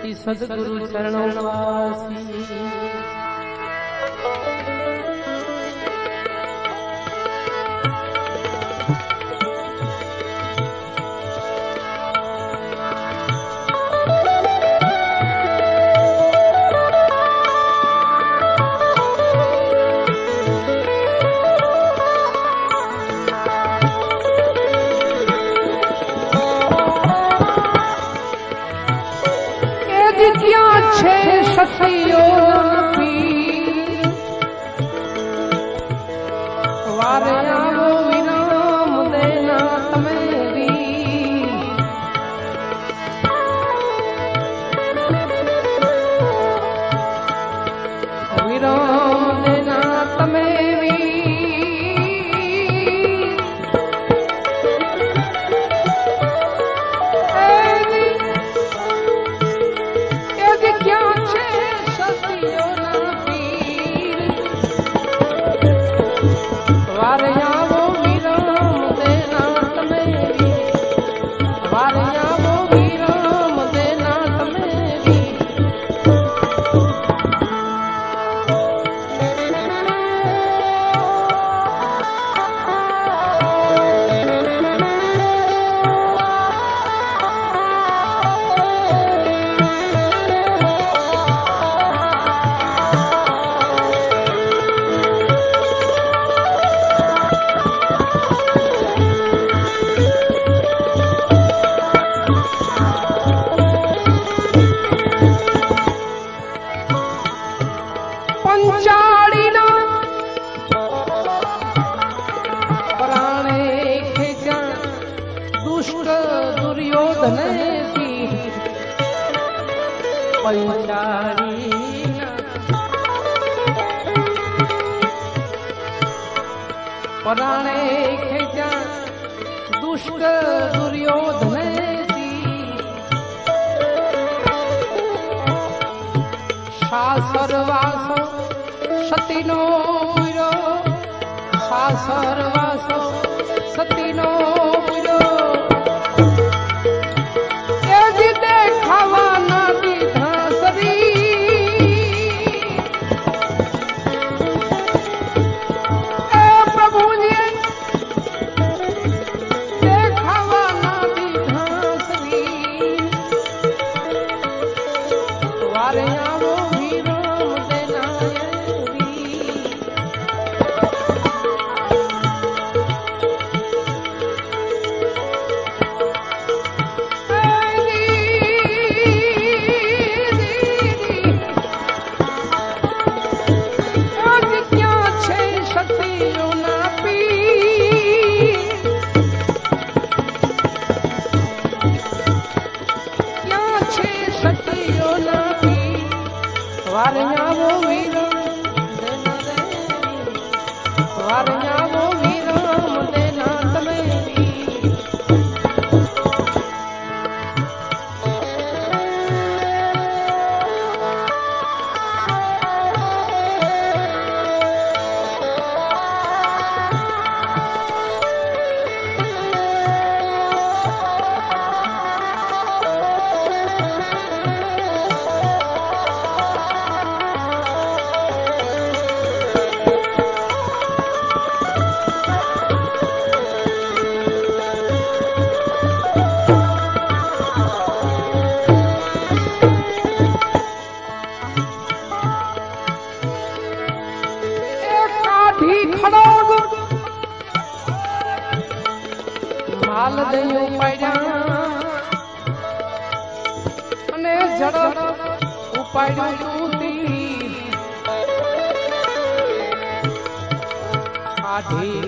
शक्ति सदगुरु चरणों वासी।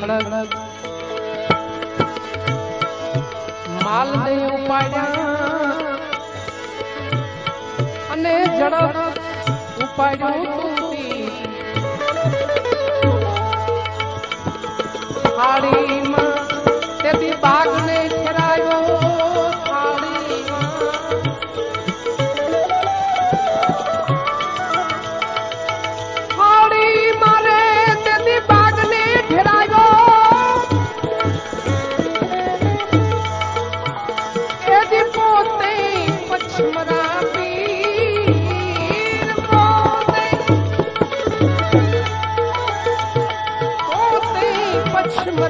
मरापी जब रो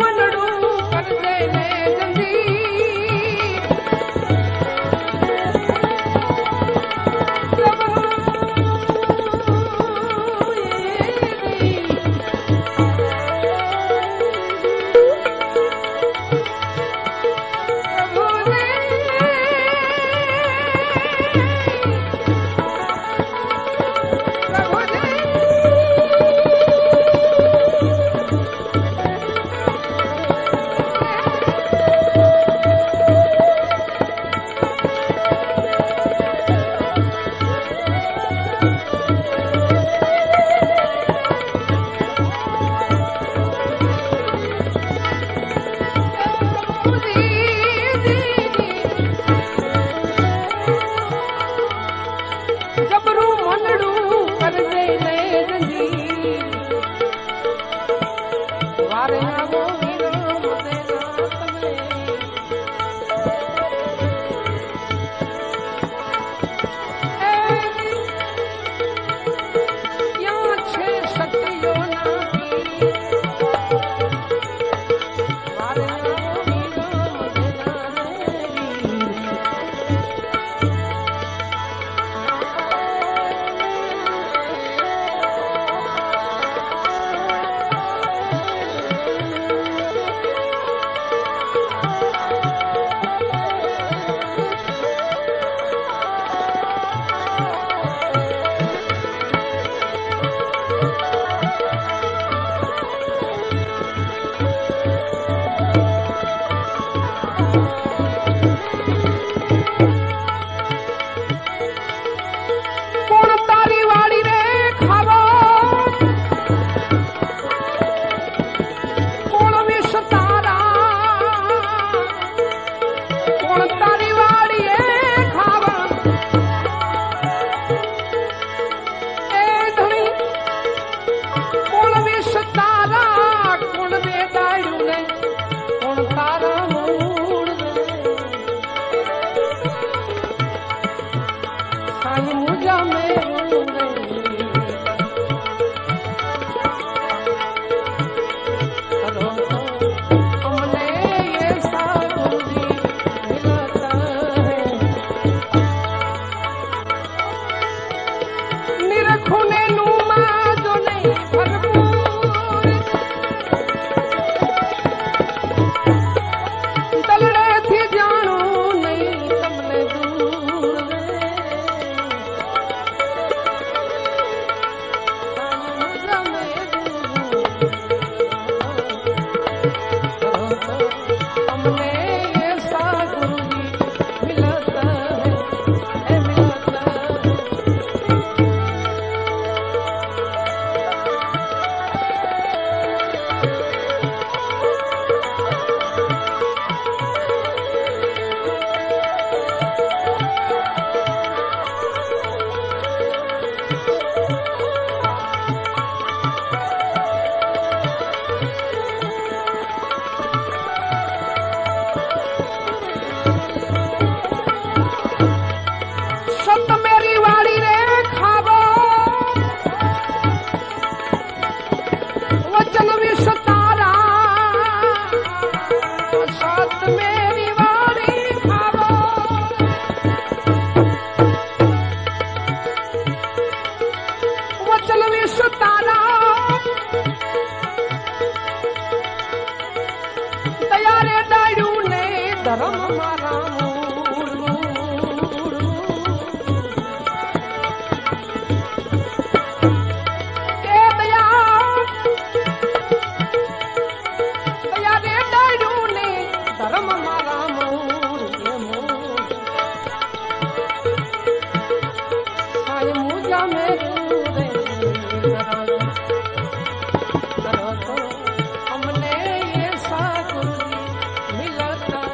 मनडू हमने ये साथ मिला था।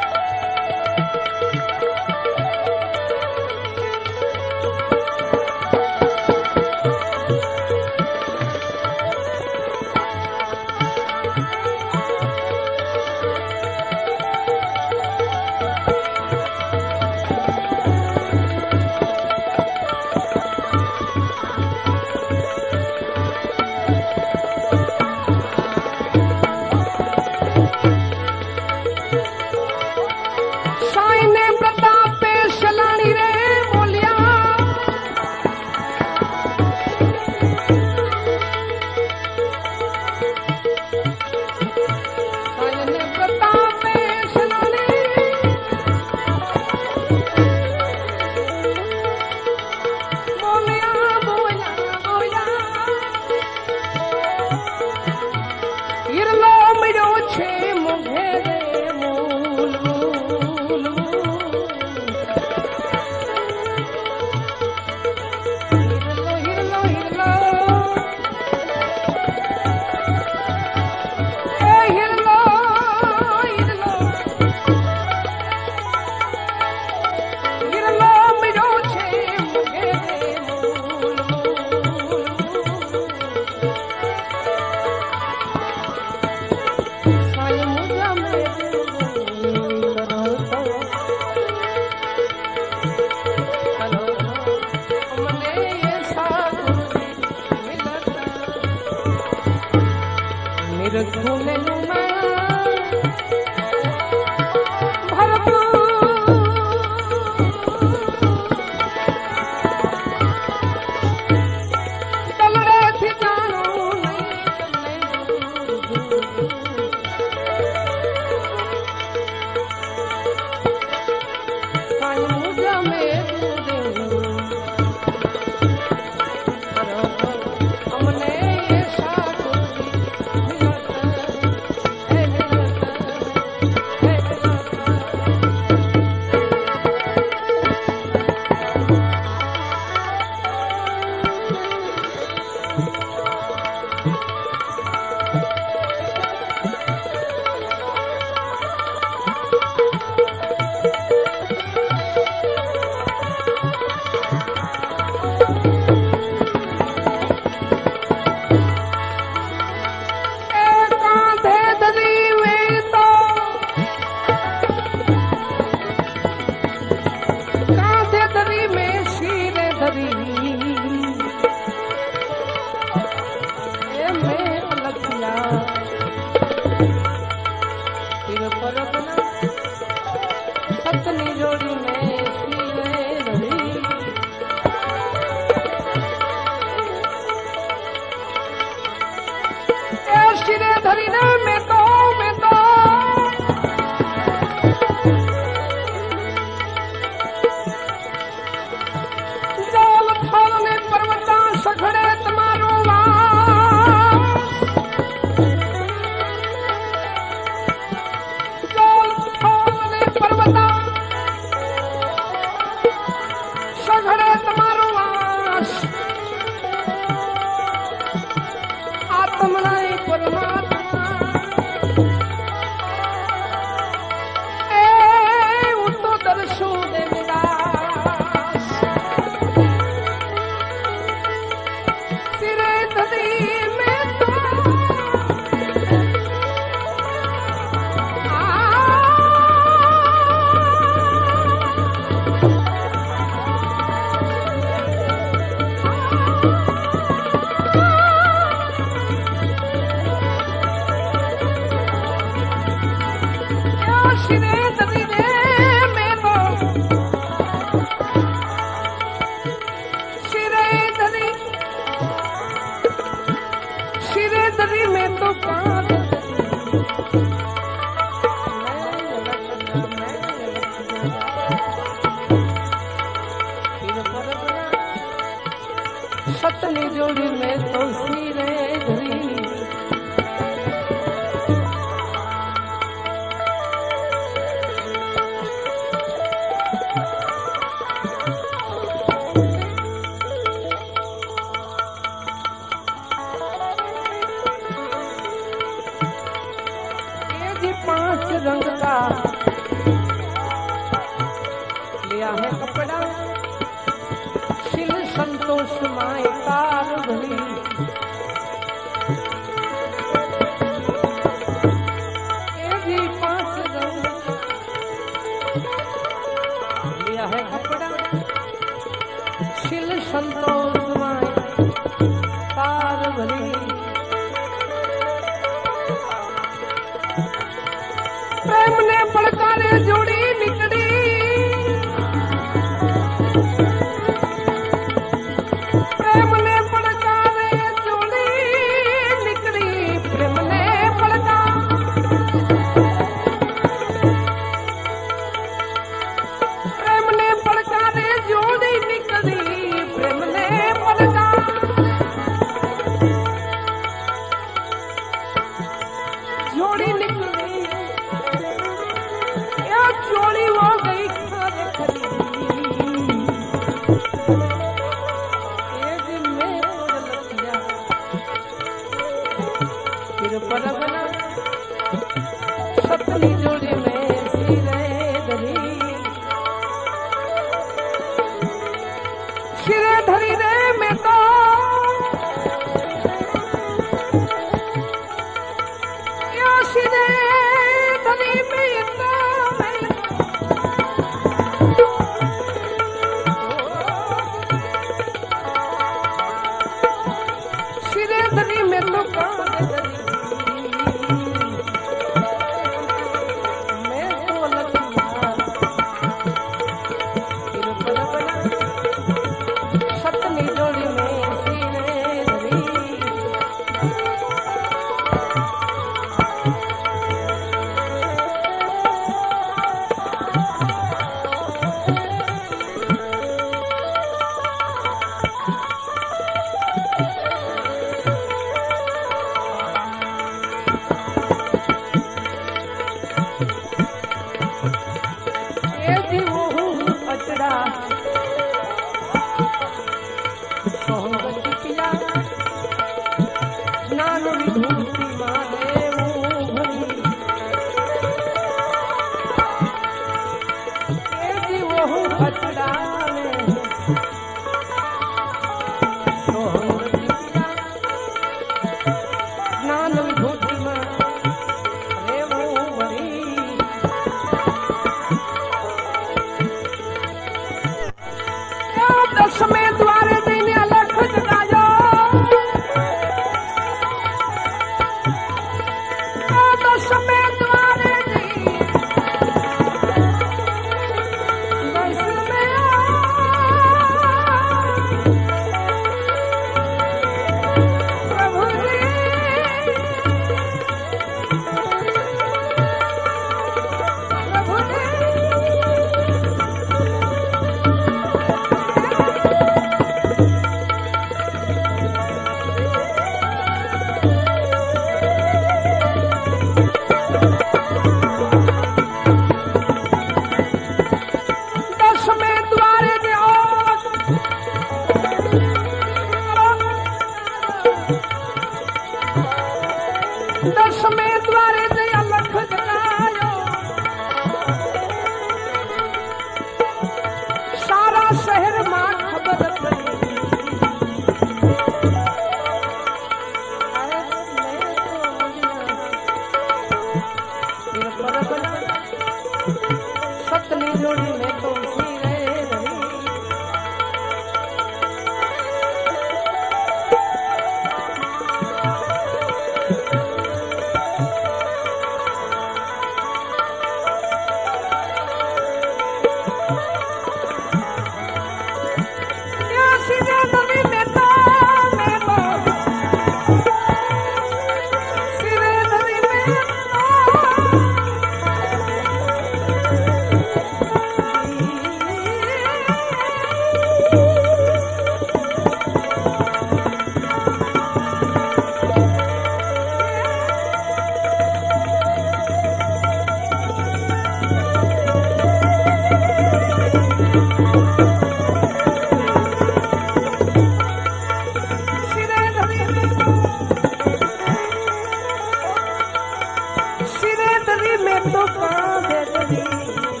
बेटरी में तो कहाँ बेटरी।